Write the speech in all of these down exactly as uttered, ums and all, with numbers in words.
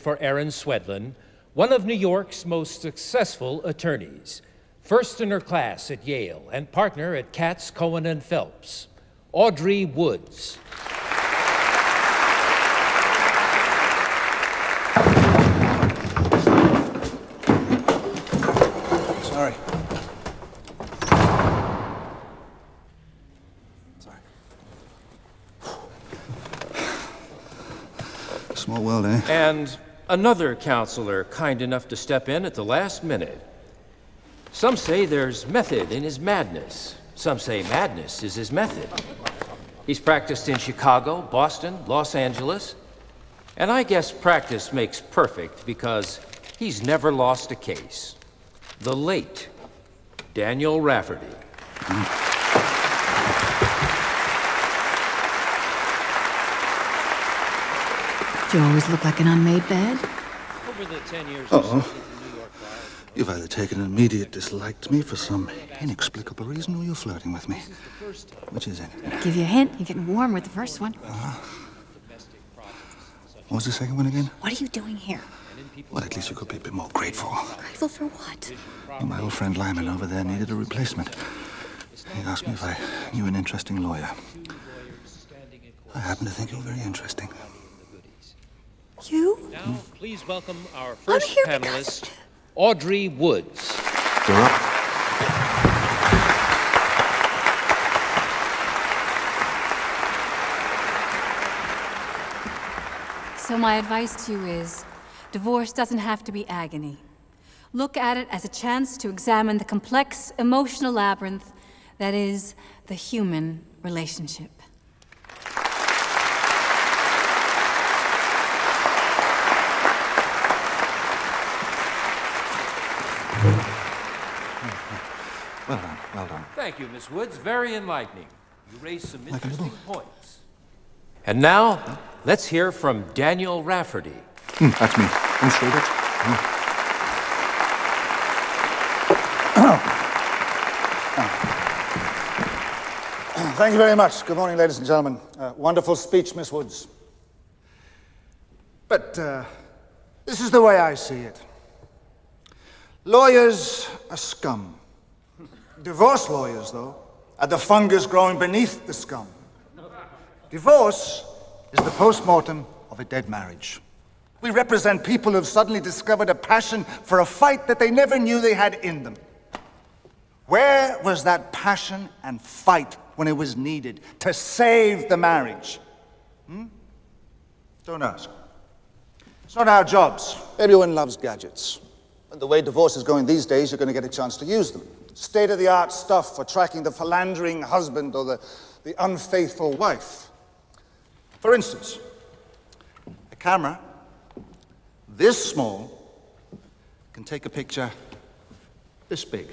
for Aaron Swedlin, one of New York's most successful attorneys, first in her class at Yale and partner at Katz, Cohen, and Phelps, Audrey Woods. Sorry. Sorry. Small world, eh? And another counselor kind enough to step in at the last minute. Some say there's method in his madness. Some say madness is his method. He's practiced in Chicago, Boston, Los Angeles. And I guess practice makes perfect because he's never lost a case. The late Daniel Rafferty. Mm. Do you always look like an unmade bed? Over the ten years uh -oh. You've either taken an immediate dislike to me for some inexplicable reason, or you're flirting with me. Which is it? I'll give you a hint. You're getting warm with the first one. Uh -huh. What was the second one again? What are you doing here? Well, at least you could be a bit more grateful. Grateful for what? Well, my old friend Lyman over there needed a replacement. He asked me if I knew an interesting lawyer. I happen to think you're very interesting. You? Now, please welcome our first panelist, because... Audrey Woods. So my advice to you is, divorce doesn't have to be agony. Look at it as a chance to examine the complex, emotional labyrinth that is the human relationship. Well done, well done. Thank you, Miss Woods. Very enlightening. You raised some interesting points. And now, let's hear from Daniel Rafferty. Mm, that's me. I'm sure that's... Thank you very much. Good morning, ladies and gentlemen. Uh, wonderful speech, Miss Woods. But uh, this is the way I see it. Lawyers are scum. Divorce lawyers, though, are the fungus growing beneath the scum. Divorce is the post-mortem of a dead marriage. We represent people who've suddenly discovered a passion for a fight that they never knew they had in them. Where was that passion and fight when it was needed to save the marriage? Hmm? Don't ask. It's not our jobs. Everyone loves gadgets. And the way divorce is going these days, you're going to get a chance to use them. State-of-the-art stuff for tracking the philandering husband or the, the unfaithful wife. For instance, a camera this small can take a picture this big.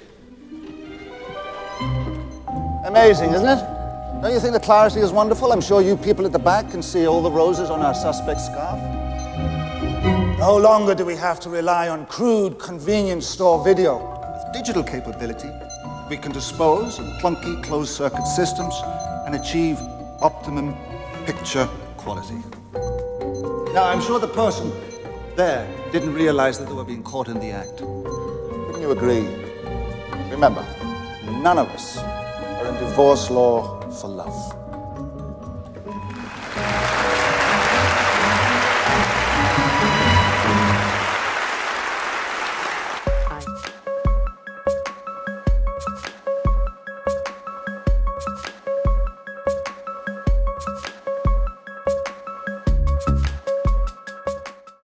Amazing, isn't it? Don't you think the clarity is wonderful? I'm sure you people at the back can see all the roses on our suspect's scarf. No longer do we have to rely on crude convenience store video. Digital capability, we can dispose of clunky closed-circuit systems and achieve optimum picture quality. Now, I'm sure the person there didn't realize that they were being caught in the act. Wouldn't you agree? Remember, none of us are in divorce law for love.